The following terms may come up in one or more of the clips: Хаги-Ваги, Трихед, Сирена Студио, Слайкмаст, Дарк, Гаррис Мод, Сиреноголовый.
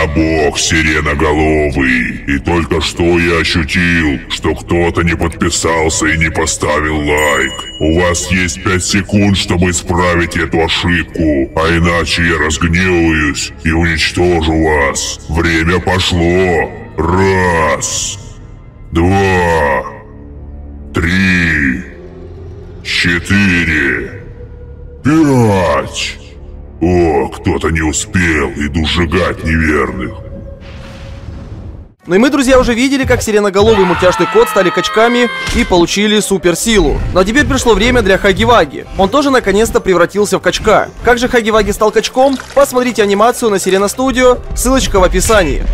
Я бог Сиреноголовый, и только что я ощутил, что кто-то не подписался и не поставил лайк. У вас есть 5 секунд, чтобы исправить эту ошибку, а иначе я разгневаюсь и уничтожу вас. Время пошло. 1, 2, 3, 4, 5. О, кто-то не успел, иду сжигать неверных. Ну и мы, друзья, уже видели, как сиреноголовый мультяшный кот стали качками и получили суперсилу. Но теперь пришло время для Хаги-Ваги. Он тоже наконец-то превратился в качка. Как же Хаги-Ваги стал качком? Посмотрите анимацию на Сирена Студио, ссылочка в описании.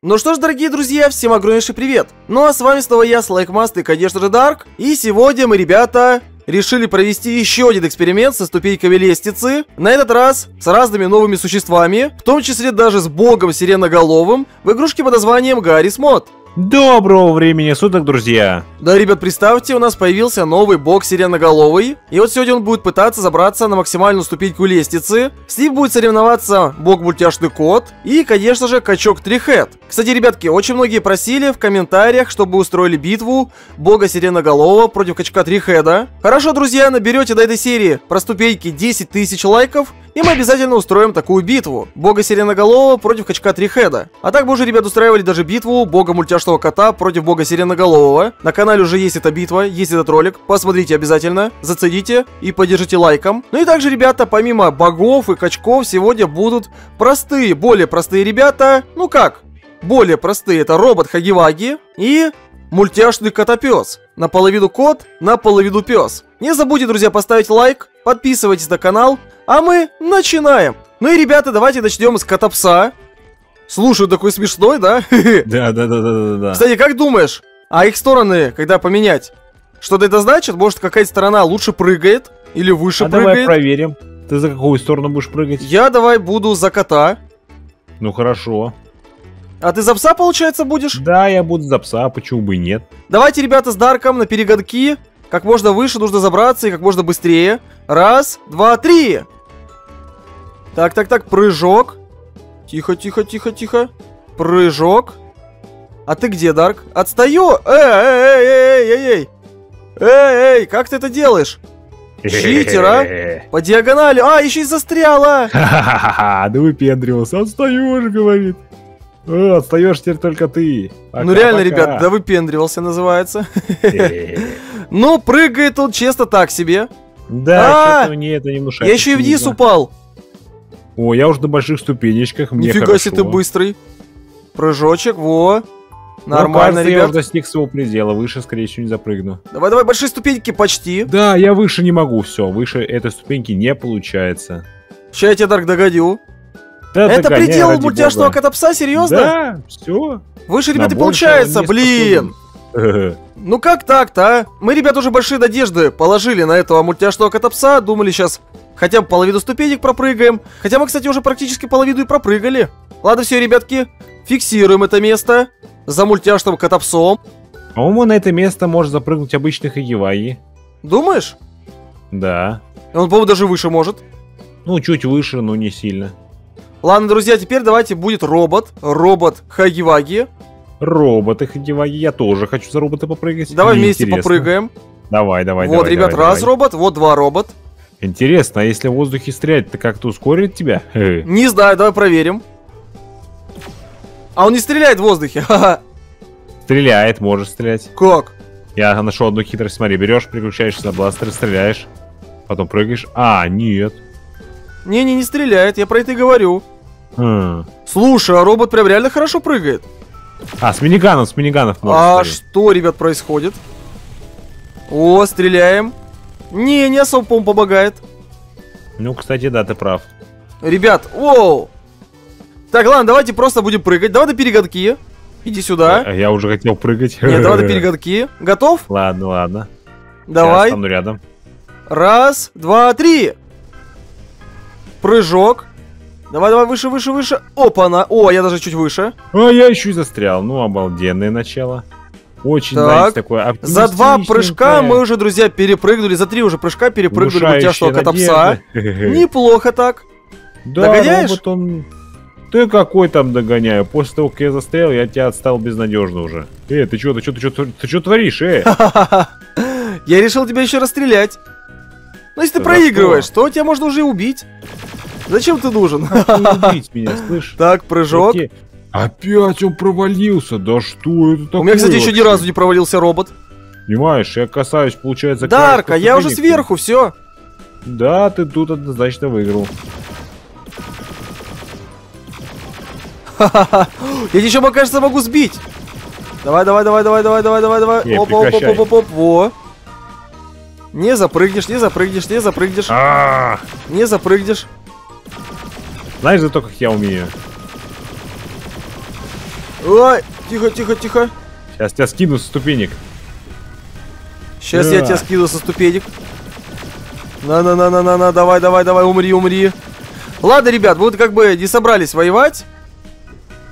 Ну что ж, дорогие друзья, всем огромнейший привет. Ну а с вами снова я, Слайкмаст и, конечно же, Дарк. И сегодня мы, ребята, решили провести еще один эксперимент со ступеньками лестницы, на этот раз с разными новыми существами, в том числе даже с богом Сиреноголовым, в игрушке под названием Гаррис Мод. Доброго времени суток, друзья! Да, ребят, представьте, у нас появился новый бог Сиреноголовый. И вот сегодня он будет пытаться забраться на максимальную ступеньку лестницы. С ним будет соревноваться бог Мультяшный Кот и, конечно же, качок Трихед. Кстати, ребятки, очень многие просили в комментариях, чтобы устроили битву бога Сиреноголового против качка Трихеда. Хорошо, друзья, наберете до этой серии про ступеньки 10 тысяч лайков, и мы обязательно устроим такую битву. Бога Сиреноголового против качка Трихеда. А так мы уже, ребят, устраивали даже битву бога Мультяшного Кота против бога Сиреноголового. На канале уже есть эта битва, есть этот ролик. Посмотрите обязательно, зацените и поддержите лайком. Ну и также, ребята, помимо богов и качков, сегодня будут простые, более простые ребята. Ну как? Более простые. Это робот Хаги-Ваги и мультяшный котопес. Наполовину кот, наполовину пес. Не забудьте, друзья, поставить лайк, подписывайтесь на канал. А мы начинаем. Ну и, ребята, давайте начнем с котопса. Слушай, такой смешной, да? Да. Кстати, как думаешь, а их стороны, когда поменять, что-то это значит? Может, какая-то сторона лучше прыгает или выше прыгает? Давай проверим. Ты за какую сторону будешь прыгать? Я давай буду за кота. Ну хорошо. А ты за пса, получается, будешь? Да, я буду за пса, почему бы и нет. Давайте, ребята, с Дарком на перегонки. Как можно выше нужно забраться и как можно быстрее. 1, 2, 3. Так, прыжок. Тихо. Прыжок. А ты где, Дарк? Отстаю! Эй, как ты это делаешь? Читер, а? По диагонали. А, еще и застряла! Ха-ха-ха-ха, да выпендривался. Отстаешь, говорит. Отстаешь теперь только ты. Пока, ну реально, пока. Ребят, да выпендривался, называется. Ну, прыгает он честно так себе. Да, что-то мне это не внушает. Я еще и вниз упал. О, я уже на больших ступенечках, мне хорошо. Нифига себе ты быстрый. Прыжочек, во. Нормально, ребят. Я уже достиг своего предела, выше, скорее всего, не запрыгну. Давай, большие ступеньки почти. Да, я выше не могу, все, выше этой ступеньки не получается. Сейчас я тебя, Дарк, догодю. Это предел мультяшного котопса, серьезно? Да, все. Выше, ребят, и получается, блин. Ну как так-то, а? Мы, ребят, уже большие надежды положили на этого мультяшного котопса, думали сейчас... Хотя бы половину ступенек пропрыгаем. Хотя мы, кстати, уже практически половину и пропрыгали. Ладно, все, ребятки, фиксируем это место за мультяшным котопсом. По-моему, на это место может запрыгнуть обычный Хаги-Ваги. Думаешь? Да. Он, по-моему, даже выше может. Ну, чуть выше, но не сильно. Ладно, друзья, теперь давайте будет робот. Робот Хаги-Ваги. Роботы Хаги-Ваги. Я тоже хочу за робота попрыгать. Давай мне вместе интересно. Попрыгаем. Давай. Вот, давай, ребят, давай, раз давай. Робот, вот два робот. Интересно, а если в воздухе стрелять, то как-то ускорит тебя? Не знаю, давай проверим. А он не стреляет в воздухе, ха-ха. Стреляет, может стрелять. Как? Я нашел одну хитрость, смотри, берешь, переключаешься на бластер, стреляешь, потом прыгаешь. А, нет. Не стреляет, я про это и говорю. Слушай, а робот прям реально хорошо прыгает. А, с миниганов можно. А что, ребят, происходит? О, стреляем. Не особо, по-моему, помогает. Ну, кстати, да, ты прав. Ребят, воу. Так, ладно, давайте просто будем прыгать. Давай до перегонки. Иди сюда. Я уже хотел прыгать. Нет, давай до перегонки. Готов? Ладно. Давай. Я стану рядом. 1, 2, 3. Прыжок. Давай, выше. Опа-на. О, я даже чуть выше. А, я еще и застрял. Ну, обалденное начало. Очень нравится такое. За 2 прыжка мы уже, друзья, перепрыгнули. За 3 уже прыжка перепрыгнули мультяшного котопса. Неплохо так. Да, догоняешь? Робот, он... Ты какой там догоняю? После того, как я застрял, я тебя отстал безнадежно уже. Ты что творишь, Я решил тебя еще расстрелять. Ну, если ты проигрываешь, то тебя можно уже и убить. Зачем ты нужен? Убить меня, слышь? Так, прыжок. Опять он провалился, да что это такое? У меня, кстати, еще ни разу не провалился робот. Понимаешь, я касаюсь, получается... Дарк, я уже сверху, все. Да, ты тут однозначно выиграл. Ха-ха-ха, я еще, кажется, могу сбить. Давай. Оп-оп-оп-оп-оп-оп. Во. Не запрыгнешь, не запрыгнешь. Не запрыгнешь. Знаешь, зато как я умею. Ой, тихо. Сейчас тебя скину со ступенек. Я тебя скину со ступенек. На-на-на-на-на-на, давай, умри. Ладно, ребят, вот как бы не собрались воевать.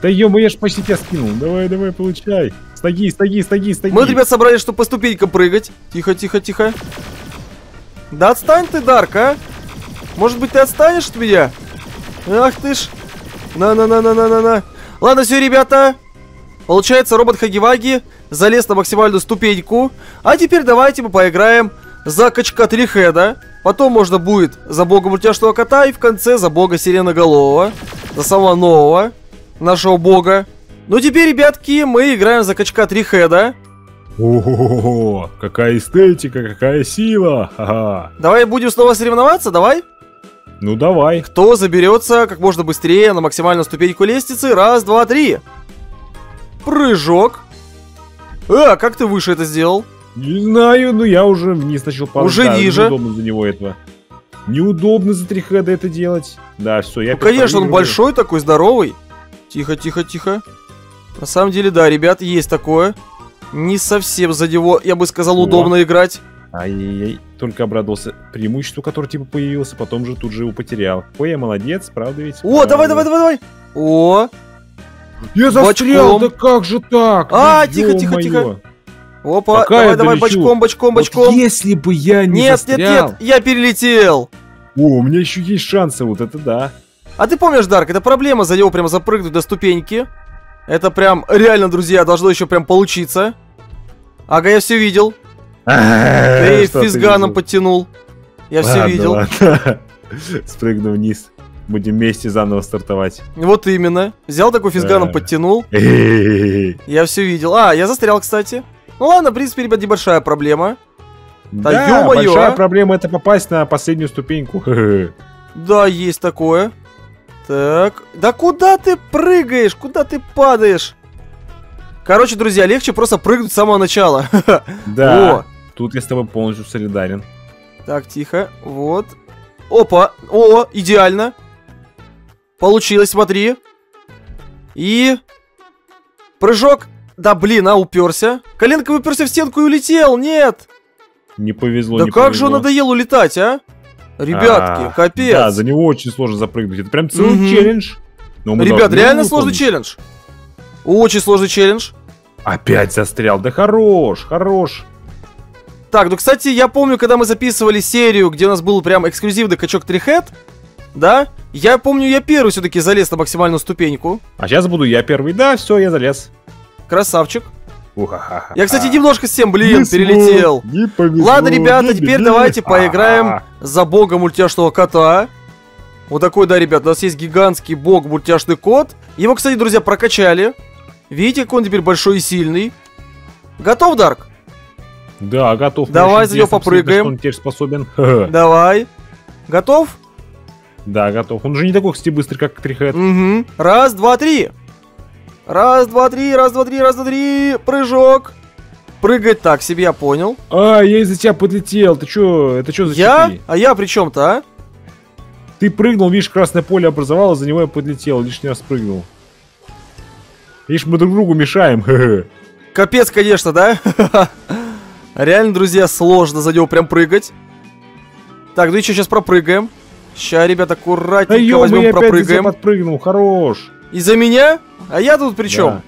Да ё-моё, я ж почти тебя скинул. Давай, получай. С ноги. Мы, ребят, собрались, чтобы по ступенькам прыгать. Тихо. Да отстань ты, Дарк, а? Может быть, ты отстанешь от меня? Ах ты ж. На-на-на-на-на-на-на. Ладно, все, ребята. Получается, робот Хагиваги залез на максимальную ступеньку. А теперь давайте мы поиграем за качка Трихеда. Потом можно будет за бога мультяшного кота и в конце за бога Сиреноголового. За самого нового нашего бога. Ну теперь, ребятки, мы играем за качка Трихеда. Ого, какая эстетика, какая сила. Ха-ха. Давай будем снова соревноваться, давай? Ну давай. Кто заберется как можно быстрее на максимальную ступеньку лестницы? Раз, два, три. Прыжок. Как ты выше это сделал? Не знаю, но я уже вниз начал падать. Уже ниже. Неудобно за него этого. Неудобно за Трихеда это делать. Да, все, я... Ну, конечно, он большой такой, здоровый. Тихо. На самом деле, да, ребят, есть такое. Не совсем за него, я бы сказал, удобно играть. Ай-яй-яй, только обрадовался преимуществу, которое типа появилось, потом же тут же его потерял. Ой, я молодец, правда ведь? О, давай. О, я застрял, да как же так? А, тихо. Опа, давай, бочком. Вот если бы я не застрял. Нет, я перелетел. О, у меня еще есть шансы, вот это да. А ты помнишь, Дарк, это проблема за него прям запрыгнуть до ступеньки. Это прям реально, друзья, должно еще прям получиться. Ага, я все видел. Ты физганом подтянул. Я все видел. Спрыгну вниз. Будем вместе заново стартовать. Вот именно. Взял такой физганом, подтянул. Я все видел. А, я застрял, кстати. Ну ладно, в принципе, ребят, небольшая проблема. Да, большая проблема — это попасть на последнюю ступеньку. Да, есть такое. Так, да куда ты прыгаешь? Куда ты падаешь? Короче, друзья, легче просто прыгнуть с самого начала. Да, тут я с тобой полностью солидарен. Так, тихо, вот. Опа, о, идеально. Получилось, смотри. И... прыжок. Да блин, уперся. Коленка уперся в стенку и улетел, нет. Не повезло, не повезло. Да как же он надоел улетать, а? Ребятки, капец. Да, за него очень сложно запрыгнуть. Это прям целый челлендж. Ребят, реально сложный челлендж. Очень сложный челлендж. Опять застрял. Да хорош. Так, ну, кстати, я помню, когда мы записывали серию, где у нас был прям эксклюзивный качок Трихед, да? Я помню, я первый все-таки залез на максимальную ступеньку. А сейчас буду я первый. Да, все, я залез. Красавчик. Я, кстати, немножко всем, блин, перелетел. Ладно, ребята, теперь давайте поиграем за бога мультяшного кота. Вот такой, да, ребят, у нас есть гигантский бог мультяшный кот. Его, кстати, друзья, прокачали. Видите, как он теперь большой и сильный. Готов, Дарк? Да, готов. Давай за него попрыгаем. Он теперь способен. Давай. Готов? Да, готов. Он же не такой, кстати, быстрый, как Трихед. Раз, два, три. Раз, два, три. Прыжок. Прыгать так себе, я понял. А, я из-за тебя подлетел. Ты чё? Это чё за чипы? А я при чем-то, а? Ты прыгнул, видишь, красное поле образовалось, за него я подлетел, лишний раз прыгнул. Видишь, мы друг другу мешаем. Капец, конечно, да? Реально, друзья, сложно за него прям прыгать. Так, ну еще сейчас пропрыгаем. Ща, ребят, аккуратненько возьмем, пропрыгаем. Я опять подпрыгнул, хорош. Из-за меня? А я тут при чем? Да.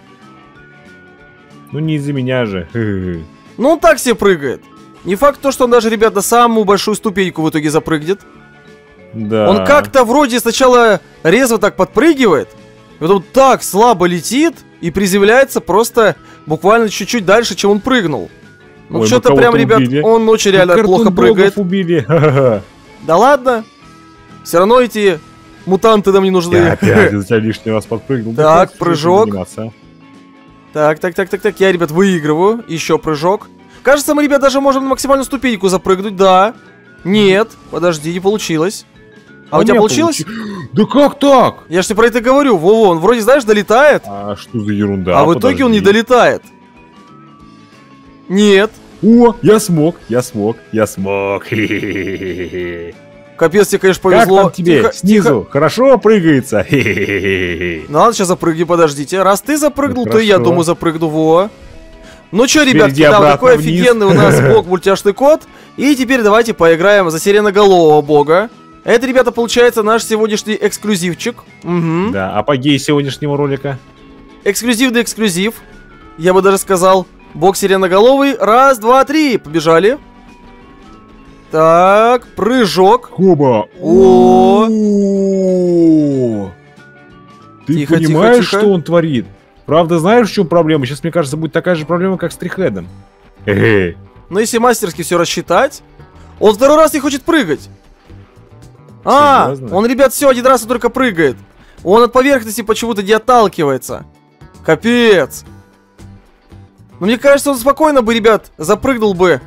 Ну не из-за меня же. Ну он так себе прыгает. Не факт то, что он даже, ребята, самую большую ступеньку в итоге запрыгнет. Да. Он как-то вроде сначала резво так подпрыгивает, И вот он так слабо летит и приземляется просто буквально чуть-чуть дальше, чем он прыгнул. Ну что-то прям, ребят, убили. Он очень реально плохо прыгает. Убили. Да ладно. Все равно эти мутанты нам не нужны. Я опять из-за лишнего раз подпрыгнул. Так, прыжок. Так, я, ребят, выигрываю. Еще прыжок. Кажется, мы, ребят, даже можем на максимальную ступеньку запрыгнуть, да. Нет, подожди, не получилось. А у тебя получилось? Да как так? Я же тебе про это говорю. Во-во, он вроде, знаешь, долетает. А что за ерунда? А в итоге он не долетает. Нет. О, я смог. Капец, тебе, конечно, повезло. Как там тебе? Тихо, снизу тихо. Хорошо прыгается. Ну ладно, сейчас запрыгни, подождите. Раз ты запрыгнул, ну, то и я, думаю, запрыгну. Во. Ну чё, ребятки, да, вот такой вниз. Офигенный у нас бог мультяшный кот. И теперь давайте поиграем за сиреноголового бога. Это, ребята, получается наш сегодняшний эксклюзивчик. Угу. Да, апогей сегодняшнего ролика. Эксклюзивный эксклюзив, я бы даже сказал. Бог сиреноголовый. Раз, два, три. Побежали. Так, прыжок. Куба. О. Ты понимаешь, что он творит? Правда, знаешь, в чем проблема? Сейчас, мне кажется, будет такая же проблема, как с Трихедом. Но если мастерски все рассчитать, он второй раз не хочет прыгать. А, он, ребят, все один раз только прыгает. Он от поверхности почему-то не отталкивается. Капец. Но мне кажется, он спокойно бы, ребят, запрыгнул бы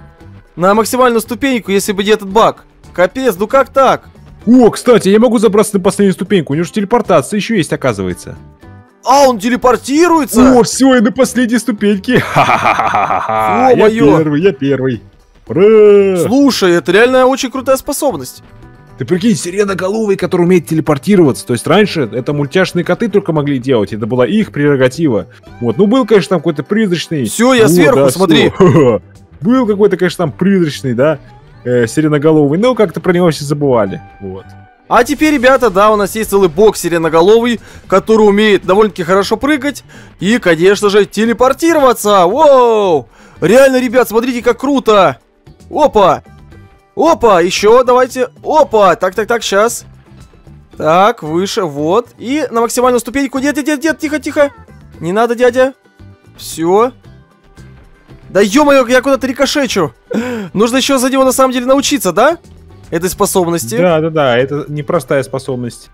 на максимальную ступеньку, если бы не этот баг. Капец, ну как так? О, кстати, я могу забраться на последнюю ступеньку. У него же телепортация еще есть, оказывается. А, он телепортируется? О, все, я на последней ступеньке. Ха-ха-ха-ха-ха. Я первый. Ура! Слушай, это реально очень крутая способность. Ты прикинь, сиреноголовый, который умеет телепортироваться. То есть раньше это мультяшные коты только могли делать. Это была их прерогатива. Вот, ну был, конечно, там какой-то призрачный. Все, я сверху, да, смотри. Был какой-то, конечно, там призрачный, да, сиреноголовый. Но как-то про него все забывали. Вот. А теперь, ребята, да, у нас есть целый бог сиреноголовый, который умеет довольно-таки хорошо прыгать и, конечно же, телепортироваться. Воу! Реально, ребят, смотрите, как круто! Опа! Опа! Еще давайте. Опа! Так, сейчас. Так, выше, вот. И на максимальную ступеньку. Нет, тихо. Не надо, дядя. Все. Да ё-моё, я куда-то рикошечу. Нужно еще за него на самом деле научиться, да? Этой способности. Да, это непростая способность.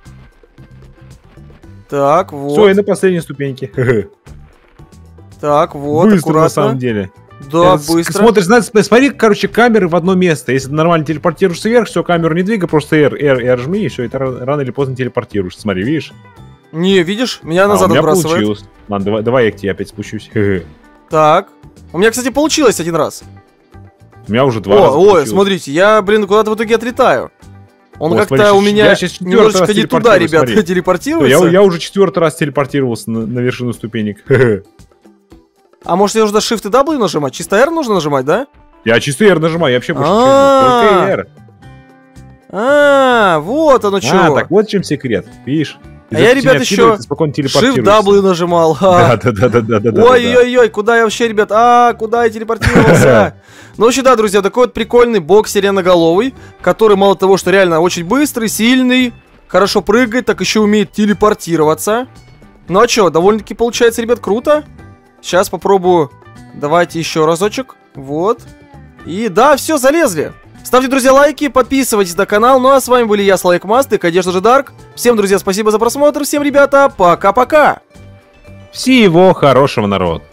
Так, вот. Все, и на последней ступеньке. Так, вот, быстро, аккуратно. На самом деле. Да, это быстро. Смотришь, смотри, короче, камеры в одно место. Если ты нормально телепортируешься вверх, все, камеру не двигай, просто R жми, и все, и ты рано или поздно телепортируешься. Смотри, видишь? Не, видишь? Меня назад отбрасывает. Получилось. Ладно, давай я к тебе опять спущусь. Так. У меня, кстати, получилось один раз. У меня уже два раза. Ой, смотрите, я, блин, куда-то в итоге отлетаю. Он как-то у меня немножечко не туда, ребят, телепортируется. Я уже 4-й раз телепортировался на вершину ступенек. А может, я уже до Shift и W нажимать? Чисто R нужно нажимать, да? Я чисто R нажимаю, я вообще больше ничего не нажимаю. Только R. А, вот оно что. А, так вот в чем секрет, видишь? А я, ребят, еще Shift W нажимал. Да. Ой-ой-ой, куда я вообще, ребят? А, куда я телепортировался? Ну, вообще, да, друзья, такой вот прикольный бог сиреноголовый, который мало того, что реально очень быстрый, сильный, хорошо прыгает, так еще умеет телепортироваться. Ну, а что, довольно-таки получается, ребят, круто. Сейчас попробую. Давайте еще разочек. Вот. И да, все, залезли. Ставьте, друзья, лайки, подписывайтесь на канал. Ну а с вами были я, Слайкмаст, и, конечно же, Дарк. Всем, друзья, спасибо за просмотр. Всем, ребята, пока-пока. Всего хорошего, народ.